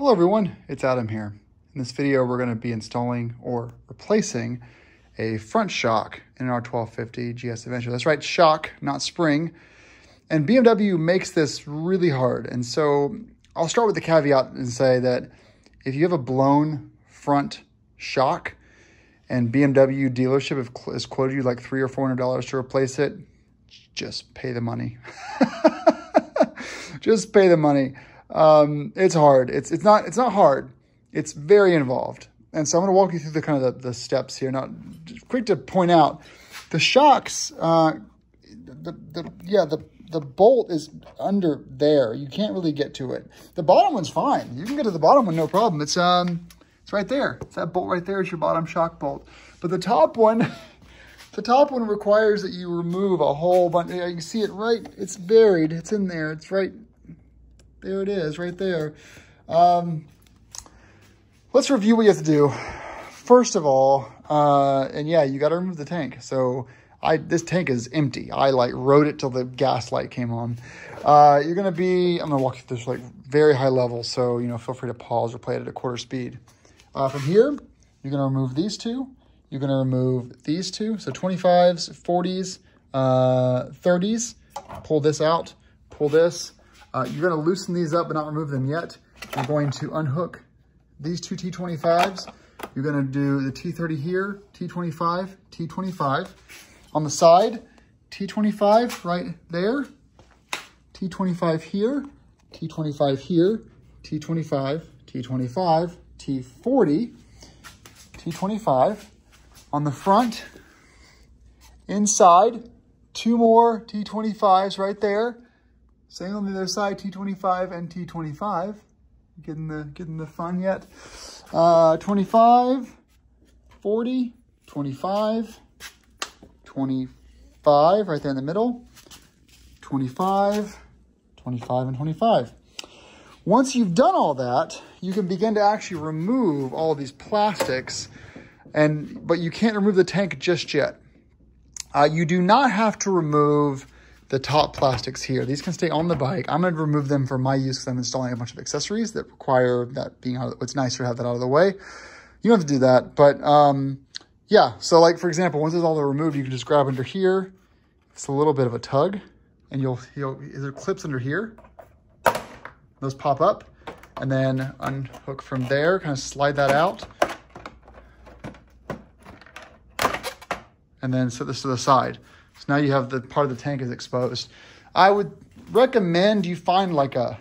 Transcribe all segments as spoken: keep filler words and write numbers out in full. Hello everyone, it's Adam here. In this video, we're going to be installing or replacing a front shock in an R twelve fifty G S Adventure. That's right, shock, not spring. And B M W makes this really hard. And so I'll start with the caveat and say that if you have a blown front shock and B M W dealership has quoted you like three or four hundred dollars to replace it, just pay the money. Just pay the money. Um, it's hard. It's, it's not, it's not hard. It's very involved. And so I'm going to walk you through the kind of the, the steps here. Now, quick to point out the shocks, uh, the, the, yeah, the, the bolt is under there. You can't really get to it. The bottom one's fine. You can get to the bottom one, no problem. It's, um, it's right there. It's that bolt right there is your bottom shock bolt. But the top one, the top one requires that you remove a whole bunch. You can see it right. It's buried. It's in there. It's right there it is, right there. Um, let's review what you have to do. First of all, uh, and yeah, you gotta remove the tank. So I this tank is empty. I like rode it till the gas light came on. Uh, you're gonna be, I'm gonna walk you through this like very high level. So, you know, feel free to pause or play it at a quarter speed. Uh, from here, you're gonna remove these two. You're gonna remove these two. So twenty-fives, forties, uh, thirties. Pull this out, pull this. Uh, you're going to loosen these up but not remove them yet. You're going to unhook these two T twenty-fives. You're going to do the T thirty here, T twenty-five, T twenty-five. On the side, T twenty-five right there, T twenty-five here, T twenty-five here, T twenty-five, T twenty-five, T forty, T twenty-five. On the front, inside, two more T twenty-fives right there. Same on the other side, T twenty-five and T twenty-five. Getting the getting the fun yet? Uh, twenty-five, forty, twenty-five, twenty-five, right there in the middle. twenty-five, twenty-five, and twenty-five. Once you've done all that, you can begin to actually remove all these plastics, and but you can't remove the tank just yet. Uh, you do not have to remove the top plastics here. These can stay on the bike. I'm gonna remove them for my use because I'm installing a bunch of accessories that require that being out of, it's nicer to have that out of the way. You don't have to do that, but um, yeah. So like for example, once it's all removed, you can just grab under here. It's a little bit of a tug and you'll, you'll there clips under here. Those pop up and then unhook from there, kind of slide that out. And then set this to the side. So now you have the part of the tank is exposed. I would recommend you find like a,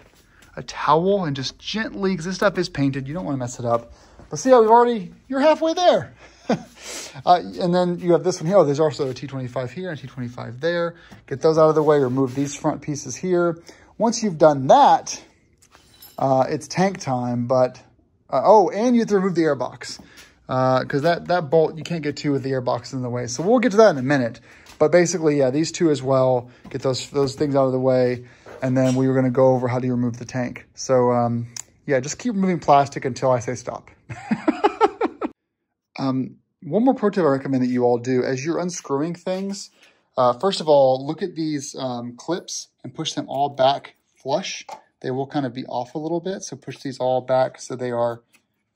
a towel and just gently, because this stuff is painted. You don't want to mess it up. But see how we've already, you're halfway there. uh, and then you have this one here. Oh, there's also a T twenty-five here and a T twenty-five there. Get those out of the way. Remove these front pieces here. Once you've done that, uh, it's tank time. But, uh, oh, and you have to remove the airbox. Because uh, that, that bolt you can't get to with the airbox in the way. So we'll get to that in a minute. But basically, yeah, these two as well, get those those things out of the way. And then we were going to go over how do you remove the tank. So, um, yeah, just keep removing plastic until I say stop. um, one more pro tip I recommend that you all do as you're unscrewing things. Uh, first of all, look at these um, clips and push them all back flush. They will kind of be off a little bit. So push these all back so they are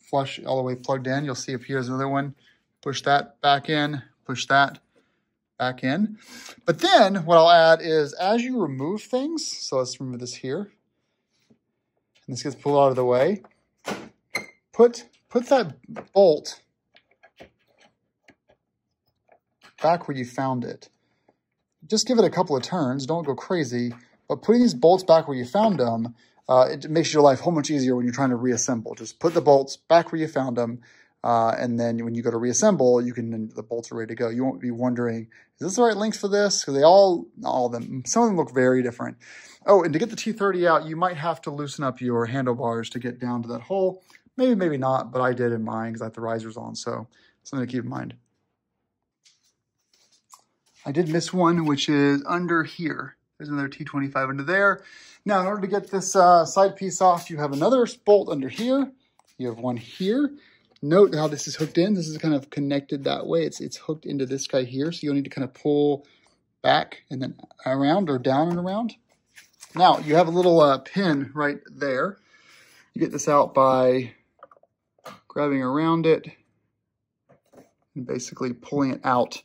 flush all the way plugged in. You'll see up here is another one. Push that back in, push that back in. But then what I'll add is as you remove things, so let's remove this here, and this gets pulled out of the way, put, put that bolt back where you found it. Just give it a couple of turns, don't go crazy, but putting these bolts back where you found them, uh, it makes your life a whole much easier when you're trying to reassemble. Just put the bolts back where you found them. Uh, and then when you go to reassemble, you can, the bolts are ready to go. You won't be wondering, is this the right length for this? Because they all, not all of them, some of them look very different. Oh, and to get the T thirty out, you might have to loosen up your handlebars to get down to that hole. Maybe, maybe not, but I did in mine because I had the risers on. So something to keep in mind. I did miss one, which is under here. There's another T twenty-five under there. Now, in order to get this uh, side piece off, you have another bolt under here. You have one here. Note how this is hooked in. This is kind of connected that way. It's it's hooked into this guy here. So you'll need to kind of pull back and then around or down and around. Now you have a little uh, pin right there. You get this out by grabbing around it and basically pulling it out.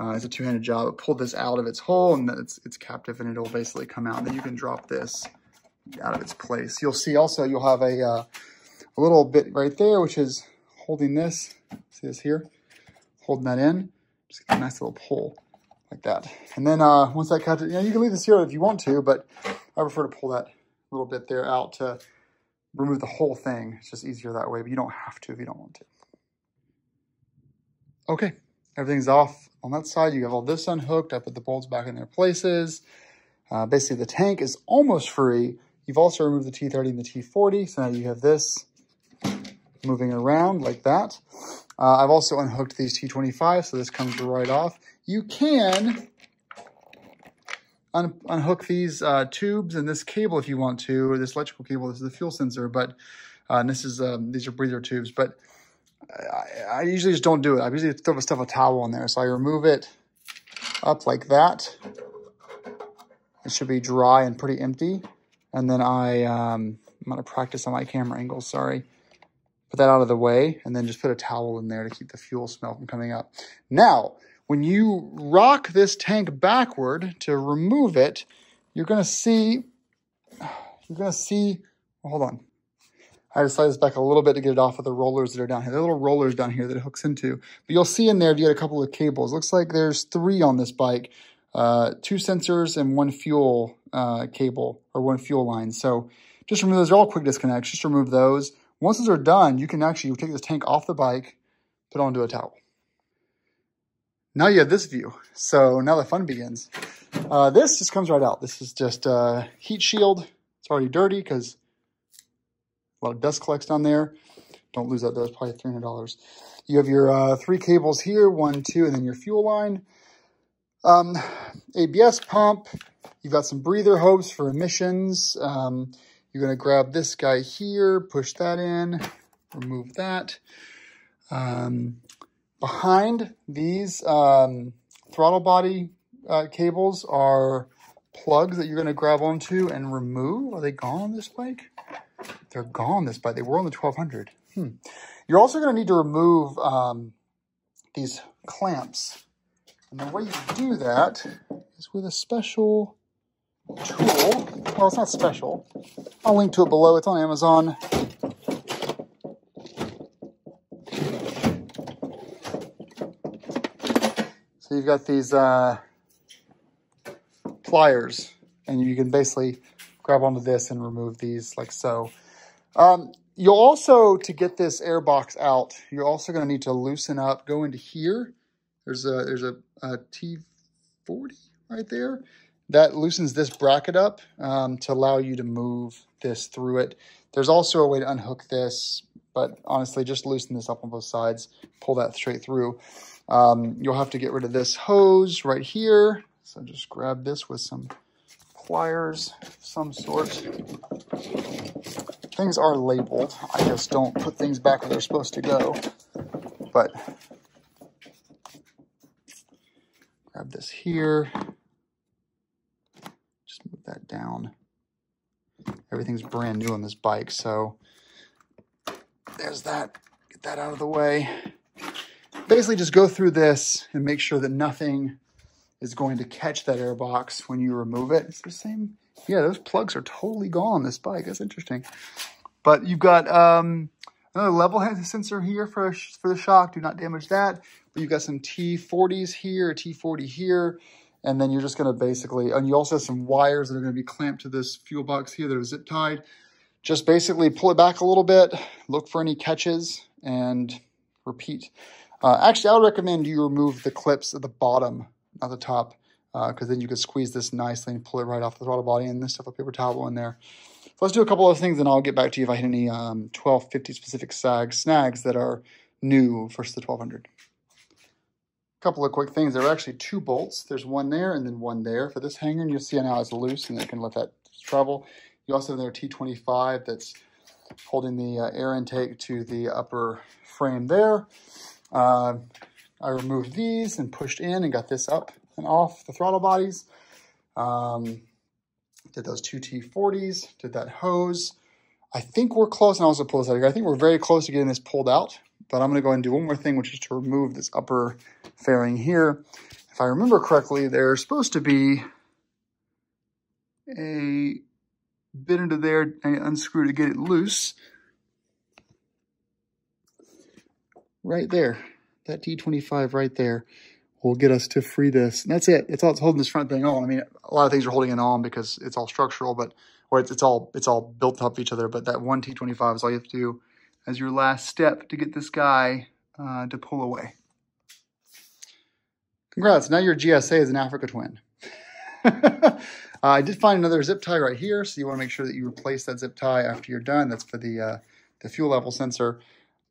Uh, it's a two-handed job. It pulled this out of its hole, and it's, it's captive, and it'll basically come out. And then you can drop this out of its place. You'll see also you'll have a, uh, a little bit right there, which is holding this. See this here? Holding that in. Just get a nice little pull like that. And then uh, once that captive, you know, you can leave this here if you want to, but I prefer to pull that little bit there out to remove the whole thing. It's just easier that way, but you don't have to if you don't want to. Okay. Everything's off on that side. You have all this unhooked. I put the bolts back in their places. Uh, basically, the tank is almost free. You've also removed the T thirty and the T forty. So now you have this moving around like that. Uh, I've also unhooked these T twenty-fives, so this comes right off. You can un unhook these uh, tubes and this cable if you want to, or this electrical cable. This is the fuel sensor, but uh, and this is um, these are breather tubes, but I, I usually just don't do it. I usually throw stuff a towel on there. So I remove it up like that. It should be dry and pretty empty. And then I, um, I'm going to practice on my camera angles, sorry. Put that out of the way and then just put a towel in there to keep the fuel smell from coming up. Now, when you rock this tank backward to remove it, you're going to see, you're going to see, well, hold on. I had to slide this back a little bit to get it off of the rollers that are down here. The little rollers down here that it hooks into. But you'll see in there, if you had a couple of cables. Looks like there's three on this bike. Uh, two sensors and one fuel uh, cable or one fuel line. So just remove those. They're all quick disconnects. Just remove those. Once those are done, you can actually take this tank off the bike, put it onto a towel. Now you have this view. So now the fun begins. Uh, this just comes right out. This is just a uh, heat shield. It's already dirty because a lot of dust collects down there. Don't lose that. That was probably three hundred dollars. You have your uh, three cables here, one, two, and then your fuel line. Um, A B S pump. You've got some breather hose for emissions. Um, you're going to grab this guy here, push that in, remove that. Um, behind these um, throttle body uh, cables are plugs that you're going to grab onto and remove. Are they gone on this bike? They're gone this bike. They were on the twelve hundred. Hmm. You're also going to need to remove um, these clamps. And the way you do that is with a special tool. Well, it's not special. I'll link to it below. It's on Amazon. So you've got these uh, pliers, and you can basically grab onto this and remove these like so. Um, you'll also, to get this air box out, you're also going to need to loosen up, go into here. There's a there's a, a T forty right there. That loosens this bracket up um, to allow you to move this through it. There's also a way to unhook this, but honestly, just loosen this up on both sides, pull that straight through. Um, you'll have to get rid of this hose right here. So just grab this with some pliers of some sort. Things are labeled. I just don't put things back where they're supposed to go. But grab this here. Just move that down. Everything's brand new on this bike, so there's that. Get that out of the way. Basically, just go through this and make sure that nothing is going to catch that air box when you remove it. It's the same. Yeah, those plugs are totally gone on this bike. That's interesting. But you've got um, another level head sensor here for, for the shock. Do not damage that. But you've got some T forties here, T forty here. And then you're just going to basically, and you also have some wires that are going to be clamped to this fuel box here that are zip tied. Just basically pull it back a little bit, look for any catches, and repeat. Uh, actually, I would recommend you remove the clips at the bottom, at the top, because uh, then you can squeeze this nicely and pull it right off the throttle body, and then stuff a paper towel in there. So let's do a couple of things, and I'll get back to you if I hit any um, twelve fifty specific snags, snags that are new versus the twelve hundred. A couple of quick things. There are actually two bolts. There's one there and then one there for this hanger, and you'll see now it's loose, and it can let that travel. You also have their T twenty-five that's holding the uh, air intake to the upper frame there. Uh, I removed these and pushed in and got this up and off the throttle bodies. Um, did those two T forties, did that hose. I think we're close, and I'll also pull this out here. I think we're very close to getting this pulled out, but I'm going to go ahead and do one more thing, which is to remove this upper fairing here. If I remember correctly, there's supposed to be a bit into there and unscrew to get it loose. Right there, that D twenty-five right there will get us to free this. And that's it. It's all it's holding this front thing on. I mean, a lot of things are holding it on because it's all structural, but or it's, it's all it's all built up each other. But that one T twenty-five is all you have to do as your last step to get this guy uh, to pull away. Congrats! Now your G S A is an Africa Twin. uh, I did find another zip tie right here, so you want to make sure that you replace that zip tie after you're done. That's for the uh, the fuel level sensor.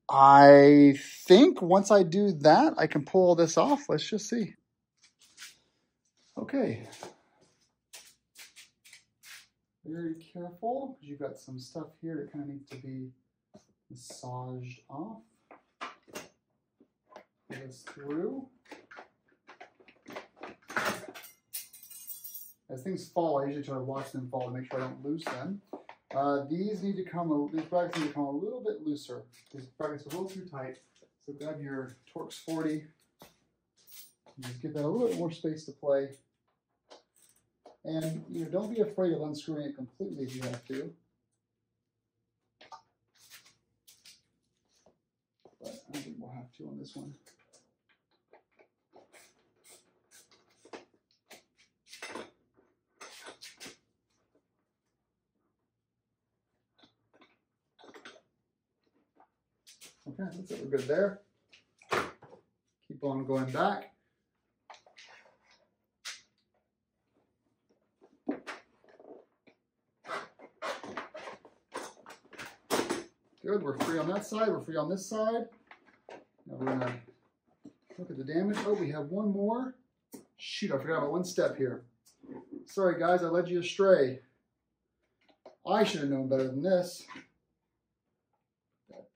I think once I do that, I can pull all this off. Let's just see. Okay. Very careful, because you've got some stuff here that kind of needs to be massaged off. Pull this through. As things fall, I usually try to watch them fall to make sure I don't lose them. Uh, these need to come, these brackets need to come a little bit looser. These brackets are a little too tight. So grab your Torx forty. And just give that a little bit more space to play. And you know, don't be afraid of unscrewing it completely if you have to. But I think we'll have to on this one. Okay, looks like we're good there. Keep on going back. Good, we're free on that side, we're free on this side. Now we're gonna look at the damage. Oh, we have one more. Shoot, I forgot about one step here. Sorry guys, I led you astray. I should have known better than this.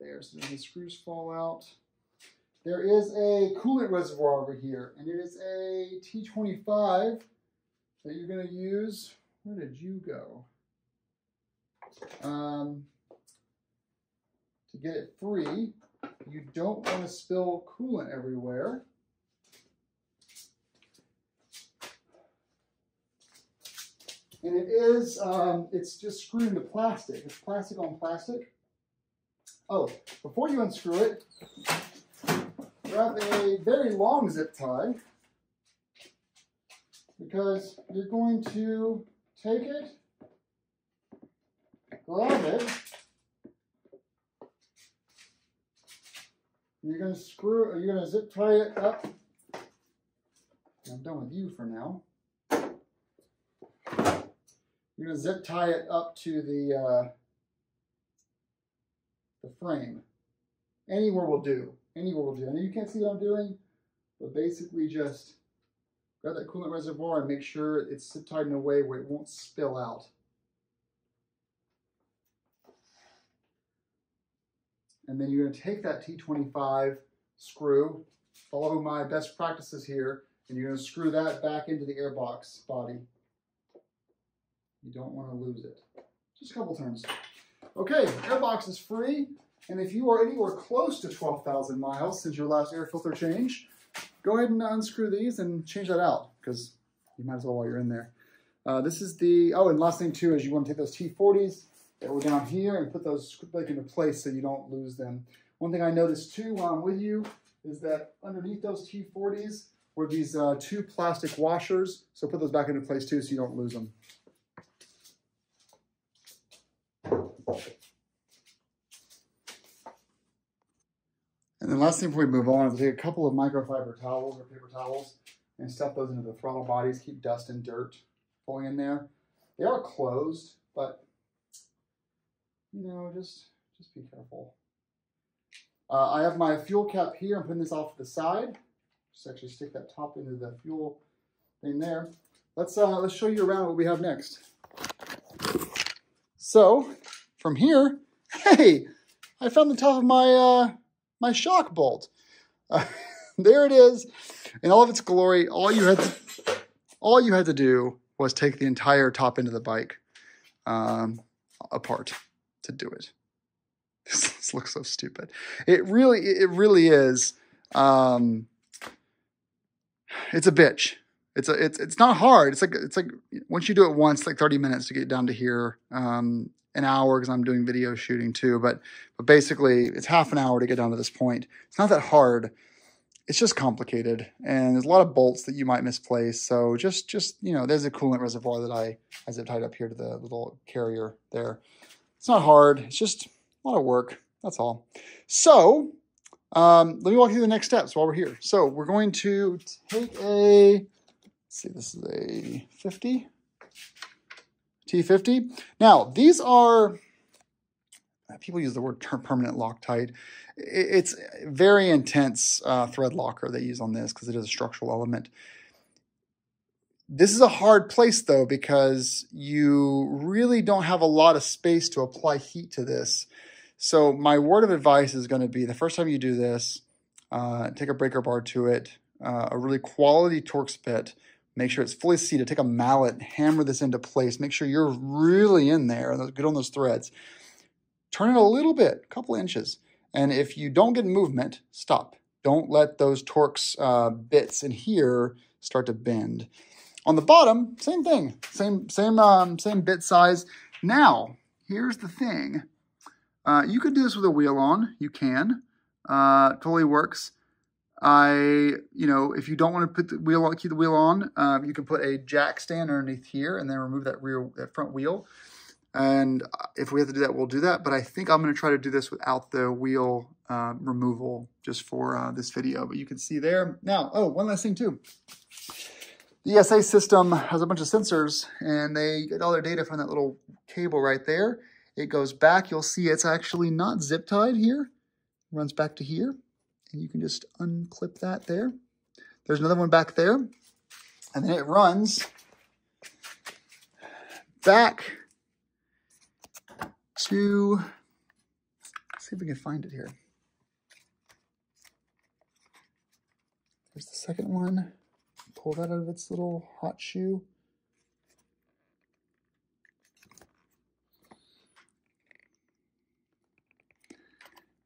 There, so then the screws fall out. There is a coolant reservoir over here, and it is a T twenty-five that you're going to use. Where did you go? Um, to get it free, you don't want to spill coolant everywhere. And it is, um, it's just screwed into plastic. It's plastic on plastic. Oh, before you unscrew it, grab a very long zip tie because you're going to take it, grab it, and you're going to screw, or you're going to zip tie it up. I'm done with you for now. You're going to zip tie it up to the, uh, the frame. Anywhere will do. Anywhere will do. I know you can't see what I'm doing, but basically just grab that coolant reservoir and make sure it's zip tied in a way where it won't spill out. And then you're going to take that T twenty-five screw, follow my best practices here, and you're going to screw that back into the airbox body. You don't want to lose it. Just a couple turns. Okay, airbox is free, and if you are anywhere close to twelve thousand miles since your last air filter change, go ahead and unscrew these and change that out, because you might as well while you're in there. Uh, this is the, oh, and last thing too is you want to take those T forties that were down here and put those back into place so you don't lose them. One thing I noticed too while I'm with you is that underneath those T forties were these uh, two plastic washers, so put those back into place too so you don't lose them. And then last thing before we move on is take a couple of microfiber towels or paper towels and stuff those into the throttle bodies, keep dust and dirt going in there. They are closed, but you know, just just be careful. Uh, I have my fuel cap here. I'm putting this off to the side. Just actually stick that top into the fuel thing there. Let's uh, let's show you around what we have next. So from here, hey, I found the top of my uh, my shock bolt. Uh, there it is, in all of its glory. All you had, to, all you had to do was take the entire top end of the bike um, apart. to do it. This looks so stupid. It really, it really is. Um, it's a bitch. It's a, it's, it's not hard. It's like, it's like once you do it once, like thirty minutes to get down to here, um, an hour because I'm doing video shooting too. But, but basically it's half an hour to get down to this point. It's not that hard. It's just complicated, and there's a lot of bolts that you might misplace. So just, just, you know, there's a coolant reservoir that I, I zip tied up here to the little carrier there. It's not hard. It's just a lot of work. That's all. So um, let me walk through the next steps while we're here. So we're going to take a, let's see, this is a fifty, T fifty. Now these are, people use the word permanent Loctite. It's very intense uh, thread locker they use on this because it is a structural element. This is a hard place though, because you really don't have a lot of space to apply heat to this. So my word of advice is going to be the first time you do this, uh, take a breaker bar to it, uh, a really quality Torx bit. Make sure it's fully seated. Take a mallet, hammer this into place. Make sure you're really in there. Get on those threads. Turn it a little bit, a couple inches. And if you don't get movement, stop. Don't let those Torx uh, bits in here start to bend. On the bottom, same thing, same, same, um, same bit size. Now, here's the thing. Uh, you could do this with a wheel on, you can. Uh, totally works. I, you know, if you don't want to put the wheel on, keep the wheel on, uh, you can put a jack stand underneath here and then remove that rear, that front wheel. And if we have to do that, we'll do that. But I think I'm going to try to do this without the wheel uh, removal just for uh, this video. But you can see there. Now, oh, one last thing too. The E S A system has a bunch of sensors, and they get all their data from that little cable right there. It goes back. You'll see it's actually not zip tied here. It runs back to here. And you can just unclip that there. There's another one back there. And then it runs back to, let's see if we can find it here. There's the second one. Pull that out of its little hot shoe.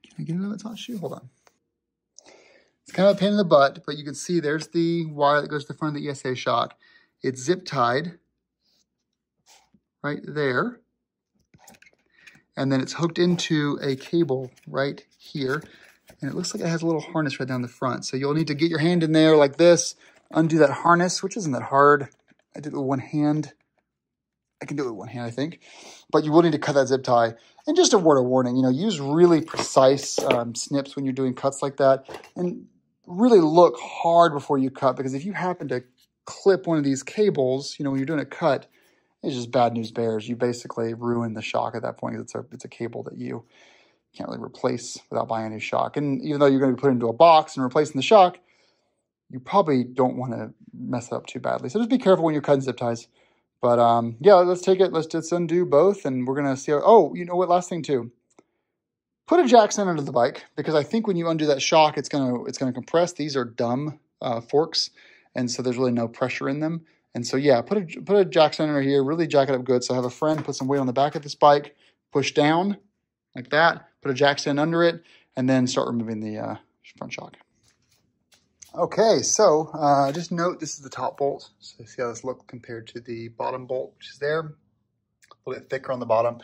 Can I get it out of its hot shoe? Hold on. It's kind of a pain in the butt, but you can see there's the wire that goes to the front of the E S A shock. It's zip tied right there. And then it's hooked into a cable right here. And it looks like it has a little harness right down the front. So you'll need to get your hand in there like this, undo that harness, which isn't that hard. I did it with one hand. I can do it with one hand, I think. But you will need to cut that zip tie. And just a word of warning, you know, use really precise um, snips when you're doing cuts like that. And really look hard before you cut, because if you happen to clip one of these cables, you know, when you're doing a cut, it's just bad news bears. You basically ruin the shock at that point. It's a, it's a cable that you can't really replace without buying a new shock. And even though you're going to be put into a box and replacing the shock, you probably don't want to mess it up too badly. So just be careful when you're cutting zip ties. But um, yeah, let's take it. Let's just undo both, and we're going to see. How, oh, you know what? Last thing too. Put a jack stand under the bike, because I think when you undo that shock, it's going to it's going to compress. These are dumb uh, forks, and so there's really no pressure in them. And so, yeah, put a, put a jack stand under here, really jack it up good. So have a friend put some weight on the back of this bike, push down like that, put a jack stand under it, and then start removing the uh, front shock. Okay, so uh, just note this is the top bolt. So see how this looks compared to the bottom bolt, which is there. A little bit thicker on the bottom.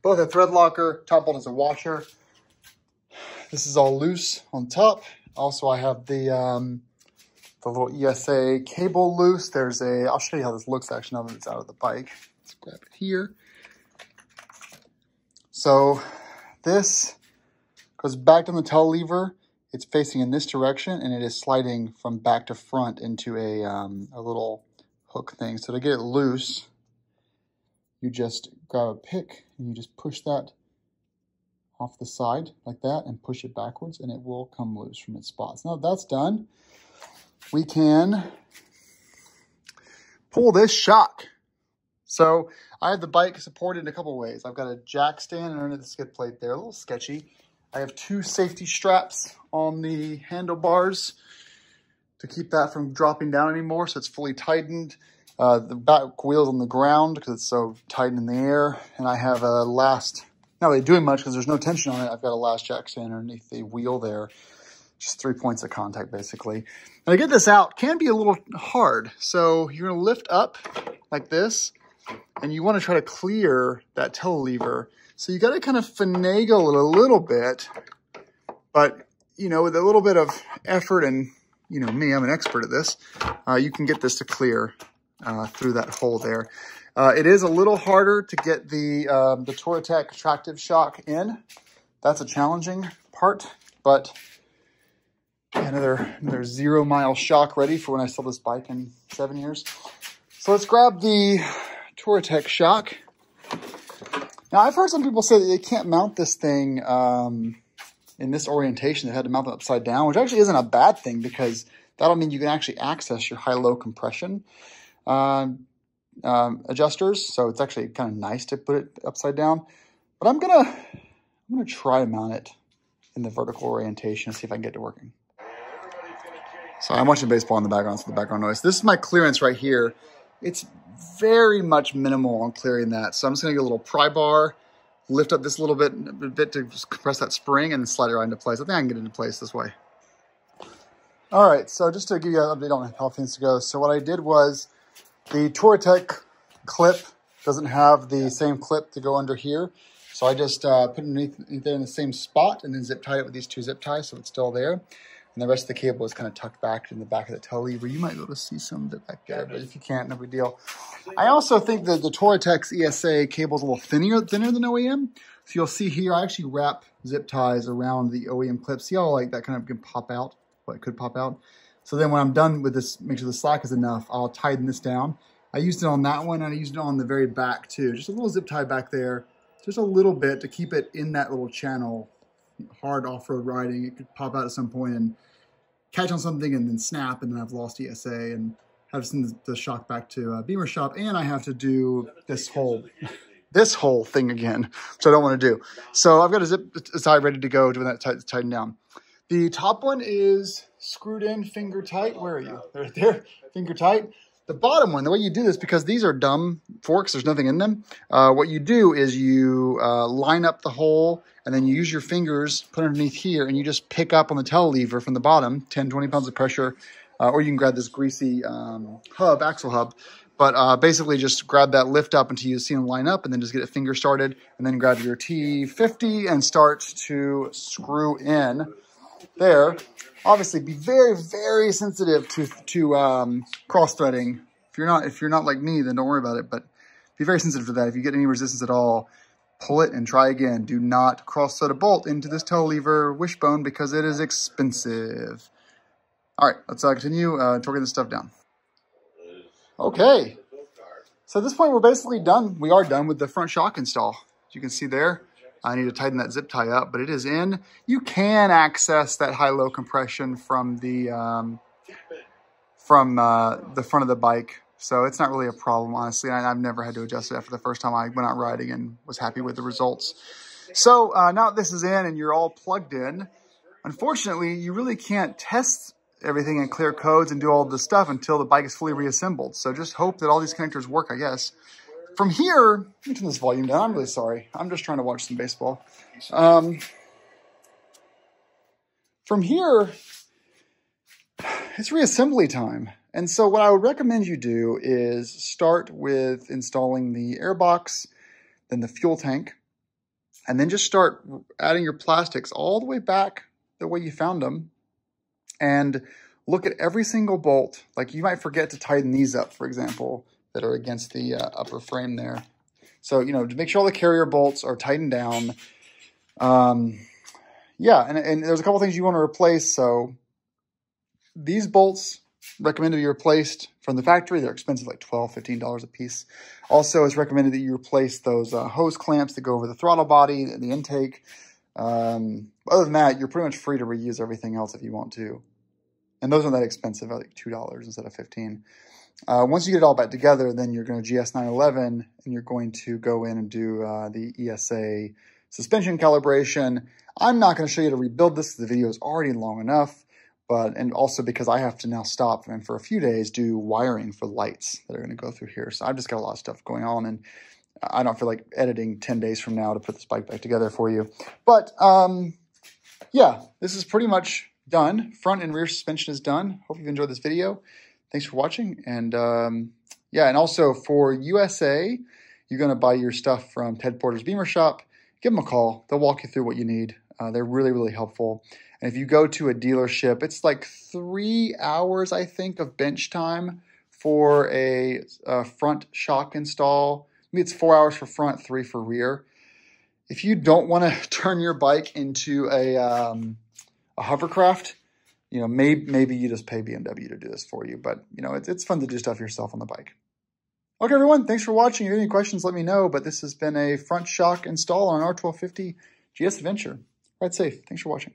Both a thread locker, top bolt is a washer. This is all loose on top. Also, I have the... Um, the little E S A cable loose. There's a, I'll show you how this looks actually now that it's out of the bike. Let's grab it here. So this goes back down the tail lever. It's facing in this direction, and it is sliding from back to front into a, um, a little hook thing. So to get it loose, you just grab a pick and you just push that off the side like that and push it backwards, and it will come loose from its spots. Now that's done. We can pull this shock. So I have the bike supported in a couple ways. I've got a jack stand underneath the skid plate there, a little sketchy. I have two safety straps on the handlebars to keep that from dropping down anymore, so it's fully tightened. Uh, the back wheel's on the ground because it's so tight in the air. And I have a last, not really doing much because there's no tension on it. I've got a last jack stand underneath the wheel there. Just three points of contact, basically. And to get this out can be a little hard. So you're going to lift up like this, and you want to try to clear that telelever. So you got to kind of finagle it a little bit, but, you know, with a little bit of effort and, you know, me, I'm an expert at this, uh, you can get this to clear uh, through that hole there. Uh, it is a little harder to get the, um, the Touratech Tractive shock in. That's a challenging part, but another, another zero mile shock ready for when I sell this bike in seven years. So let's grab the Touratech shock. Now, I've heard some people say that they can't mount this thing um, in this orientation. They had to mount it upside down, which actually isn't a bad thing because that'll mean you can actually access your high-low compression um, um, adjusters. So it's actually kind of nice to put it upside down. But I'm gonna I'm gonna try to mount it in the vertical orientation and see if I can get it working. So I'm watching baseball in the background, so the background noise. This is my clearance right here. It's very much minimal on clearing that. So I'm just gonna get a little pry bar, lift up this little bit, a bit to compress that spring and slide it right into place. I think I can get it into place this way. All right, so just to give you an update on how things go. So what I did was the Touratech clip doesn't have the same clip to go under here. So I just uh, put it underneath there in the same spot and then zip tied it with these two zip ties so it's still there. And the rest of the cable is kind of tucked back in the back of the telelever. You might be able to see some of it back there, but if you can't, no big deal. I also think that the Touratech's E S A cable is a little thinner, thinner than O E M. So you'll see here, I actually wrap zip ties around the O E M clip. See how like that kind of can pop out, what could pop out. So then when I'm done with this, make sure the slack is enough, I'll tighten this down. I used it on that one, and I used it on the very back too. Just a little zip tie back there, just a little bit to keep it in that little channel. Hard off-road riding, it could pop out at some point and catch on something and then snap, and then I've lost E S A and have to send the shock back to uh, BeemerShop, and I have to do this whole this whole thing again, which I don't want to do. So I've got a zip tie ready to go doing that tight, tighten down. The top one is screwed in, finger tight. Where are you? Right there, finger tight. The bottom one, the way you do this, because these are dumb forks, there's nothing in them, uh, what you do is you uh, line up the hole and then you use your fingers, put underneath here, and you just pick up on the telelever from the bottom, ten, twenty pounds of pressure, uh, or you can grab this greasy um, hub, axle hub, but uh, basically just grab that lift up until you see them line up and then just get a finger started and then grab your T fifty and start to screw in there. Obviously, be very, very sensitive to to um, cross-threading. If you're not, if you're not like me, then don't worry about it. But be very sensitive to that. If you get any resistance at all, pull it and try again. Do not cross-thread a bolt into this telelever wishbone because it is expensive. All right, let's uh, continue uh, torquing this stuff down. Okay. So at this point, we're basically done. We are done with the front shock install. As you can see there. I need to tighten that zip tie up, but it is in. You can access that high-low compression from the um, from uh, the front of the bike, so it's not really a problem, honestly. I, I've never had to adjust it after the first time I went out riding and was happy with the results. So uh, now that this is in and you're all plugged in, unfortunately, you really can't test everything and clear codes and do all this stuff until the bike is fully reassembled. So just hope that all these connectors work, I guess. From here, let me turn this volume down. I'm really sorry. I'm just trying to watch some baseball. Um, from here, it's reassembly time. And so what I would recommend you do is start with installing the airbox, then the fuel tank, and then just start adding your plastics all the way back the way you found them. And look at every single bolt. Like you might forget to tighten these up, for example, that are against the uh, upper frame there. So, you know, to make sure all the carrier bolts are tightened down. Um, yeah, and, and there's a couple things you want to replace. So these bolts recommended to be replaced from the factory. They're expensive, like twelve, fifteen dollars a piece. Also, it's recommended that you replace those uh, hose clamps that go over the throttle body and the intake. Um, other than that, you're pretty much free to reuse everything else if you want to. And those aren't that expensive, like two dollars instead of fifteen dollars. Uh, once you get it all back together, then you're going to G S nine eleven and you're going to go in and do uh, the E S A suspension calibration. I'm not going to show you to rebuild this. The video is already long enough, but and also because I have to now stop and for a few days do wiring for lights that are going to go through here. So I've just got a lot of stuff going on, and I don't feel like editing ten days from now to put this bike back together for you. But um, yeah, this is pretty much done. Front and rear suspension is done. Hope you've enjoyed this video. Thanks for watching. And um, yeah, and also for U S A, you're going to buy your stuff from Ted Porter's BeemerShop. Give them a call. They'll walk you through what you need. Uh, they're really, really helpful. And if you go to a dealership, it's like three hours, I think, of bench time for a, a front shock install. I mean, it's four hours for front, three for rear. If you don't want to turn your bike into a, um, a hovercraft, you know, maybe, maybe you just pay B M W to do this for you. But, you know, it's, it's fun to do stuff yourself on the bike. Okay, everyone, thanks for watching. If you have any questions, let me know. But this has been a front shock install on an R twelve fifty G S Adventure. Ride safe. Thanks for watching.